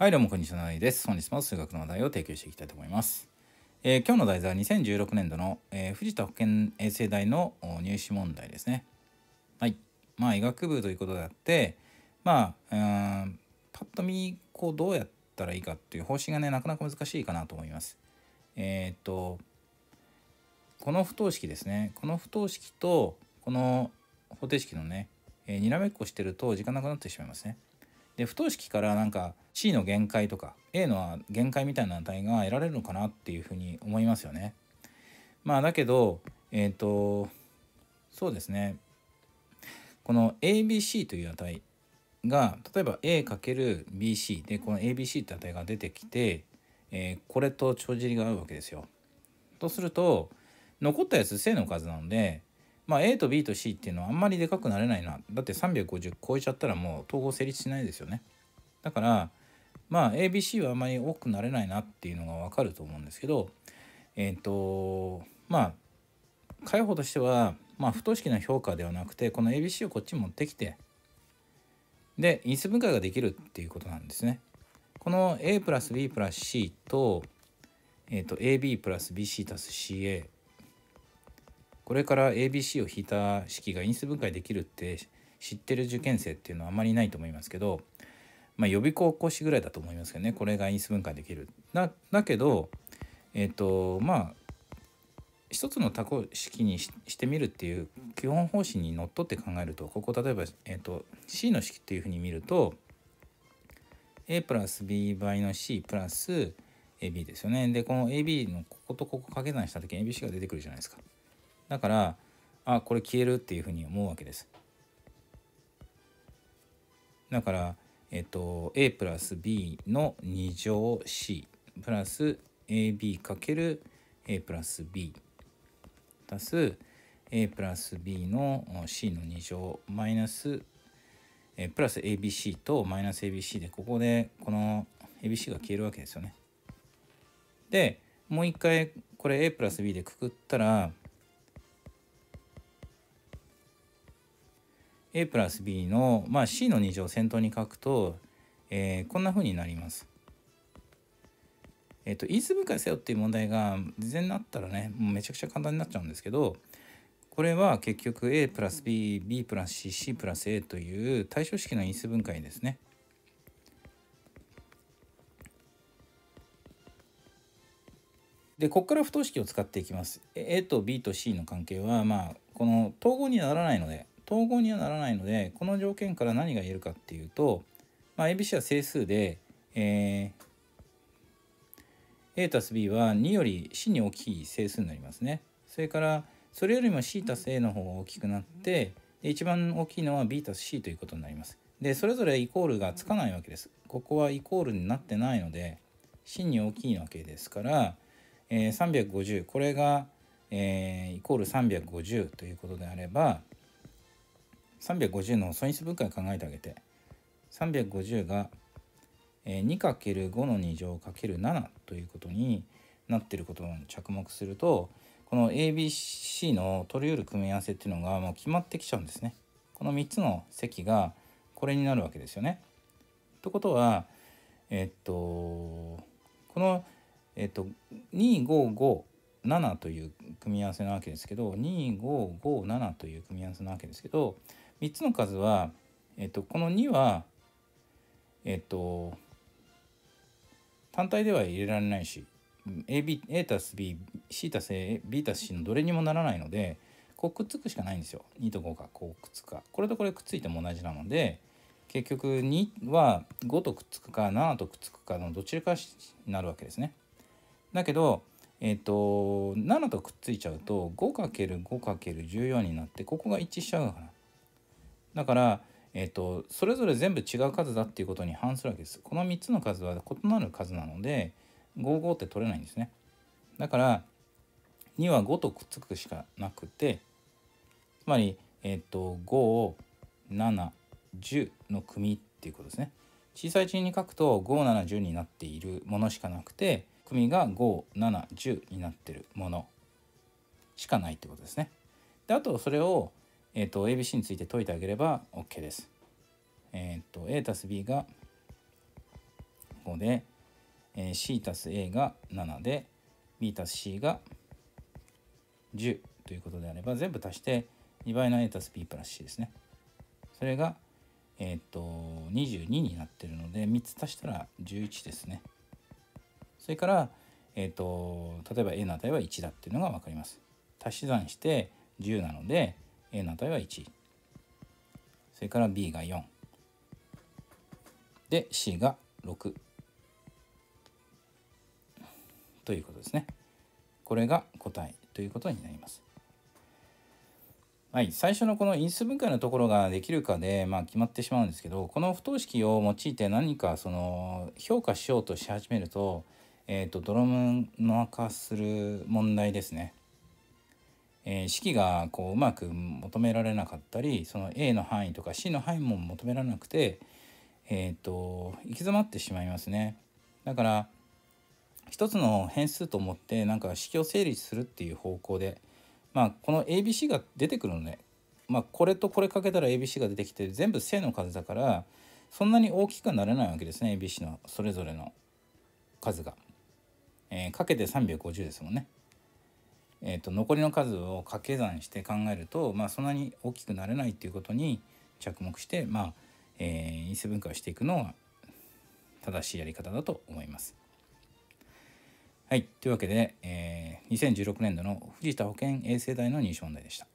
はいどうもこんにちは、ナナイです。本日も数学の話題を提供していきたいと思います。今日の題材は2016年度の、藤田保健衛生大の入試問題ですね。はい。まあ医学部ということであって、まあパッと見こうどうやったらいいかっていう方針がねなかなか難しいかなと思います。この不等式ですね。この不等式とこの方程式のね、にらめっこしてると時間なくなってしまいますね。で不等式からなんか C の限界とか A の限界みたいな値が得られるのかなっていうふうに思いますよね。まあだけどそうですね、この ABC という値が例えば A×BC でこの ABC って値が出てきて、これと帳尻が合うわけですよ。とすると残ったやつ正の数なので、まあ A と B と C っていうのはあんまりでかくなれないな。だって350超えちゃったらもう統合成立しないですよね。だからまあ ABC はあんまり多くなれないなっていうのが分かると思うんですけど、まあ解法としては、まあ、不等式の評価ではなくてこの ABC をこっちに持ってきてで因数分解ができるっていうことなんですね。この A プラス B プラス C と、AB プラス BC たす CA、これから ABC を引いた式が因数分解できるって知ってる受験生っていうのはあまりいないと思いますけど、まあ、予備高校士ぐらいだと思いますけどね、これが因数分解できる。だけどまあ一つの多項式に してみるっていう基本方針にのっとって考えると、ここ例えば、C の式っていうふうに見ると A プラス B 倍の C プラス AB ですよね。でこの AB のこことここ掛け算した時に ABC が出てくるじゃないですか。だからあこれ消えるっていうふうに思うわけです。だから、A プラス B の2乗 C プラス AB かける A プラス B 足す A プラス B の C の2乗マイナスプラス ABC とマイナス ABC でここでこの ABC が消えるわけですよね。でもう一回これ A プラス B でくくったらA プラス B の、まあ、C の2乗を先頭に書くと、こんな風になります。因数分解せよっていう問題が事前になったらねもうめちゃくちゃ簡単になっちゃうんですけど、これは結局 A プラス B、B プラス C、C プラス A という対称式の因数分解ですね。でここから不等式を使っていきます。A と B と C の関係は、まあ、この統合にならないので。統合にはならないので、この条件から何が言えるかっていうと、まあ、ABC は整数で、A たす B は2より C に大きい整数になりますね。それからそれよりも C たす A の方が大きくなってで一番大きいのは B たす C ということになります。でそれぞれイコールがつかないわけです。ここはイコールになってないので C に大きいわけですから、350これが、イコール350ということであれば350の素因数分解を考えてあげて350が 2×5 の2乗 ×7 ということになっていることに着目すると、この ABC の取り得る組み合わせっていうのがもう決まってきちゃうんですね。この3つの積がこれになるわけですよね。ということはこの255 7という組み合わせなわけですけど2557という組み合わせなわけですけど、3つの数は、この2は、単体では入れられないし A たす B、C たす A、B たす C のどれにもならないのでこうくっつくしかないんですよ。2と5がこうくっつくかこれとこれくっついても同じなので結局2は5とくっつくか7とくっつくかのどちらかになるわけですね。だけど7とくっついちゃうと 5×5×14 になってここが一致しちゃうから、だから、それぞれ全部違う数だっていうことに反するわけです。この3つの数は異なる数なので55って取れないんですね。だから2は5とくっつくしかなくて、つまり、5、7、10の組っていうことですね。小さい順に書くと5、7、10になっているものしかなくて組が5、7、10になってるものしかないってことですね。であとそれを、ABC について解いてあげれば OK です。A たす B が5で、C たす A が7で B たす C が10ということであれば、全部足して2倍の A たす B プラス C ですね。それが22になってるので、3つ足したら11ですね。それから例えば A の値は1だっていうのが分かります。足し算して10なので A の値は1、それから B が4で C が6ということですね。これが答えということになります。はい、最初のこの因数分解のところができるかで、決まってしまうんですけど、この不等式を用いて何かその評価しようとし始めると、泥沼化する問題ですね。式がこううまく求められなかったり、その A の範囲とか C の範囲も求められなくて、行き詰まってしまいますね。だから一つの変数と思ってなんか式を整理するっていう方向で、この ABC が出てくるので、これとこれかけたら ABC が出てきて、全部正の数だからそんなに大きくはならないわけですね。 ABC のそれぞれの数が、かけて350ですもんね。残りの数を掛け算して考えると、そんなに大きくなれないっていうことに着目して、因数分解をしていくのは正しいやり方だと思います。はい、というわけで、2016年度の藤田保健衛生大の入試問題でした。